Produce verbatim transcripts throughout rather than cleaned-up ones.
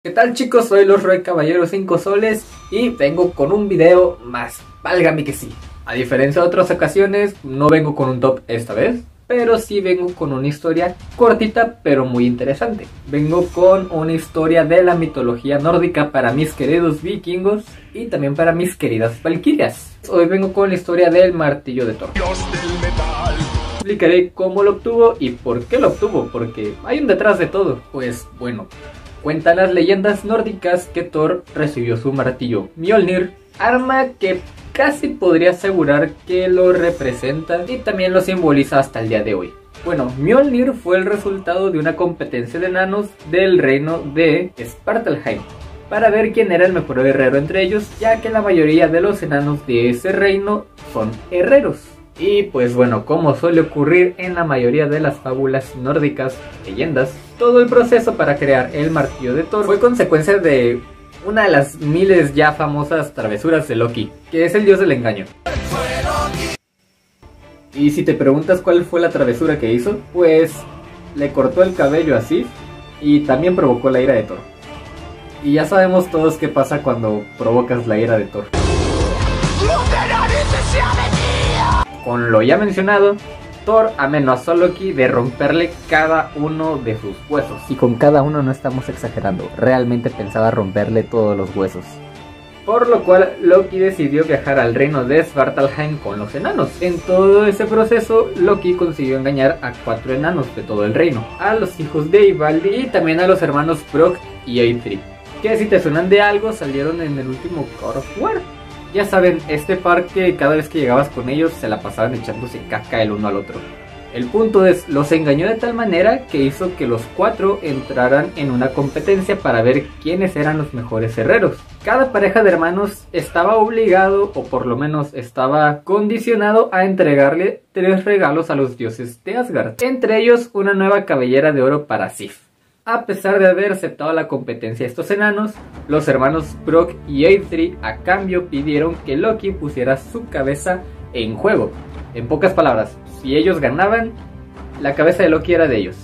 ¿Qué tal, chicos? Soy los Roy Caballeros cinco Soles y vengo con un video más, válgame que sí. A diferencia de otras ocasiones, no vengo con un top esta vez, pero sí vengo con una historia cortita pero muy interesante. Vengo con una historia de la mitología nórdica para mis queridos vikingos y también para mis queridas valquirias. Hoy vengo con la historia del martillo de Thor. Dios del metal. Explicaré cómo lo obtuvo y por qué lo obtuvo, porque hay un detrás de todo. Pues bueno... Cuentan las leyendas nórdicas que Thor recibió su martillo Mjolnir, arma que casi podría asegurar que lo representa y también lo simboliza hasta el día de hoy. Bueno, Mjolnir fue el resultado de una competencia de enanos del reino de Svartalfheim, para ver quién era el mejor herrero entre ellos, ya que la mayoría de los enanos de ese reino son herreros. Y pues bueno, como suele ocurrir en la mayoría de las fábulas nórdicas, leyendas, todo el proceso para crear el martillo de Thor fue consecuencia de una de las miles ya famosas travesuras de Loki, que es el dios del engaño. Y si te preguntas cuál fue la travesura que hizo, pues le cortó el cabello a Sif y también provocó la ira de Thor. Y ya sabemos todos qué pasa cuando provocas la ira de Thor. Con lo ya mencionado, Thor amenazó a Loki de romperle cada uno de sus huesos. Y con cada uno no estamos exagerando, realmente pensaba romperle todos los huesos. Por lo cual Loki decidió viajar al reino de Svartalfheim con los enanos. En todo ese proceso, Loki consiguió engañar a cuatro enanos de todo el reino, a los hijos de Ivaldi y también a los hermanos Brok y Eitri, que si te suenan de algo salieron en el último God of War. Ya saben, este par que cada vez que llegabas con ellos se la pasaban echándose caca el uno al otro. El punto es, los engañó de tal manera que hizo que los cuatro entraran en una competencia para ver quiénes eran los mejores herreros. Cada pareja de hermanos estaba obligado, o por lo menos estaba condicionado, a entregarle tres regalos a los dioses de Asgard. Entre ellos, una nueva cabellera de oro para Sif. A pesar de haber aceptado la competencia de estos enanos, los hermanos Brok y Eitri a cambio pidieron que Loki pusiera su cabeza en juego. En pocas palabras, si ellos ganaban, la cabeza de Loki era de ellos.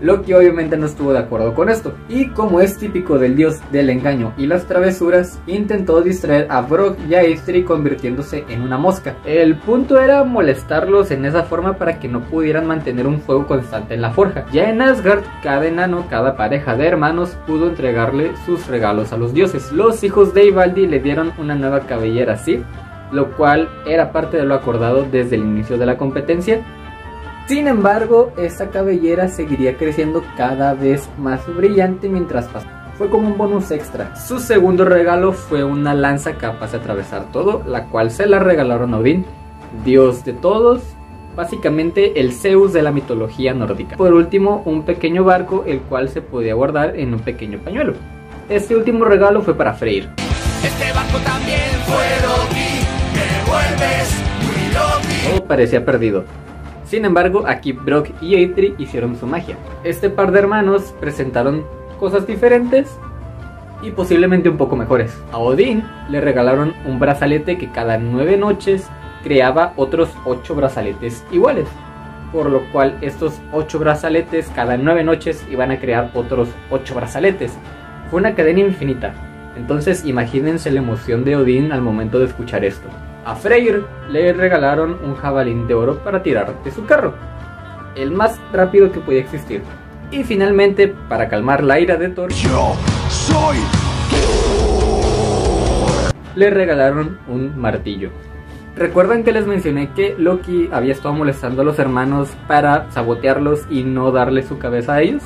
Loki obviamente no estuvo de acuerdo con esto, y como es típico del dios del engaño y las travesuras, intentó distraer a Brok y a Eitri convirtiéndose en una mosca. El punto era molestarlos en esa forma para que no pudieran mantener un fuego constante en la forja. Ya en Asgard, cada enano, cada pareja de hermanos pudo entregarle sus regalos a los dioses. Los hijos de Ivaldi le dieron una nueva cabellera Sif, lo cual era parte de lo acordado desde el inicio de la competencia. Sin embargo, esta cabellera seguiría creciendo cada vez más brillante mientras pasaba. Fue como un bonus extra. Su segundo regalo fue una lanza capaz de atravesar todo, la cual se la regalaron a Odín, dios de todos, básicamente el Zeus de la mitología nórdica. Por último, un pequeño barco, el cual se podía guardar en un pequeño pañuelo. Este último regalo fue para Freyr. Este barco también fue Loki, me vuelves muy Loki. Todo parecía perdido. Sin embargo, aquí Brok y Eitri hicieron su magia. Este par de hermanos presentaron cosas diferentes y posiblemente un poco mejores. A Odín le regalaron un brazalete que cada nueve noches creaba otros ocho brazaletes iguales, por lo cual estos ocho brazaletes cada nueve noches iban a crear otros ocho brazaletes. Fue una cadena infinita. Entonces imagínense la emoción de Odín al momento de escuchar esto. A Freyr le regalaron un jabalín de oro para tirar de su carro, el más rápido que podía existir. Y finalmente, para calmar la ira de Thor, yo soy Thor, le regalaron un martillo. Recuerdan que les mencioné que Loki había estado molestando a los hermanos para sabotearlos y no darle su cabeza a ellos.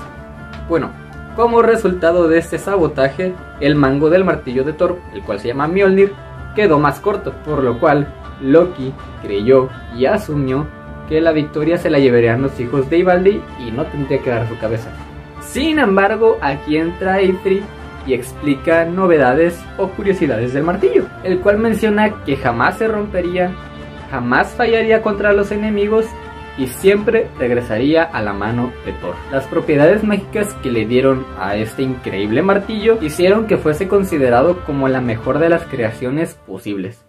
Bueno, como resultado de este sabotaje, el mango del martillo de Thor, el cual se llama Mjolnir, quedó más corto, por lo cual Loki creyó y asumió que la victoria se la llevarían los hijos de Ivaldi y no tendría que dar su cabeza. Sin embargo, aquí entra Eitri y explica novedades o curiosidades del martillo, el cual menciona que jamás se rompería, jamás fallaría contra los enemigos y siempre regresaría a la mano de Thor. Las propiedades mágicas que le dieron a este increíble martillo hicieron que fuese considerado como la mejor de las creaciones posibles,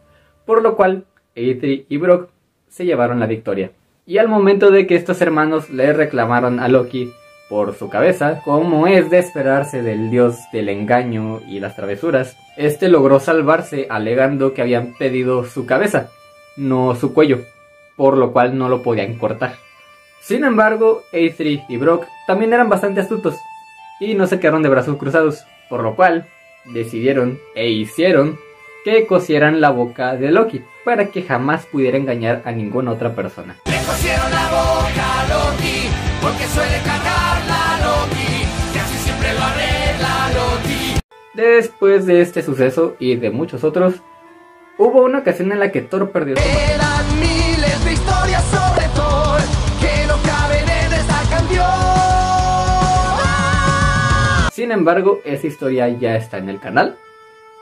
por lo cual Eitri y Brok se llevaron la victoria. Y al momento de que estos hermanos le reclamaron a Loki por su cabeza, como es de esperarse del dios del engaño y las travesuras. Este logró salvarse alegando que habían pedido su cabeza, no su cuello, por lo cual no lo podían cortar. Sin embargo, Eitri y Brok también eran bastante astutos y no se quedaron de brazos cruzados, por lo cual decidieron e hicieron que cosieran la boca de Loki para que jamás pudiera engañar a ninguna otra persona. Le cosieron la boca a Loki porque suele cargarla Loki, casi siempre lo arregla Loki. Después de este suceso y de muchos otros, hubo una ocasión en la que Thor perdió su mano. Eran miles de historias sobre Thor que no caben en esta canción. Sin embargo, esa historia ya está en el canal.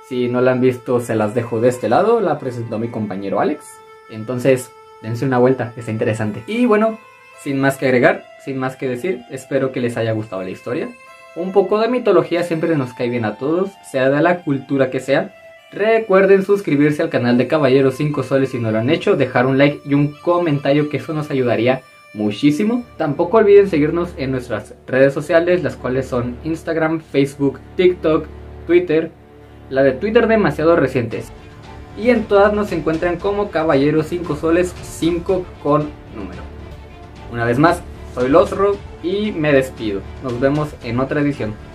Si no la han visto, se las dejo de este lado, la presentó mi compañero Alex. Entonces, dense una vuelta, está interesante. Y bueno, sin más que agregar, sin más que decir, espero que les haya gustado la historia. Un poco de mitología siempre nos cae bien a todos, sea de la cultura que sea. Recuerden suscribirse al canal de Caballeros cinco Soles si no lo han hecho, dejar un like y un comentario, que eso nos ayudaría muchísimo. Tampoco olviden seguirnos en nuestras redes sociales, las cuales son Instagram, Facebook, TikTok, Twitter. La de Twitter demasiado recientes. Y en todas nos encuentran como Caballeros cinco Soles, cinco con número. Una vez más, soy Losro y me despido. Nos vemos en otra edición.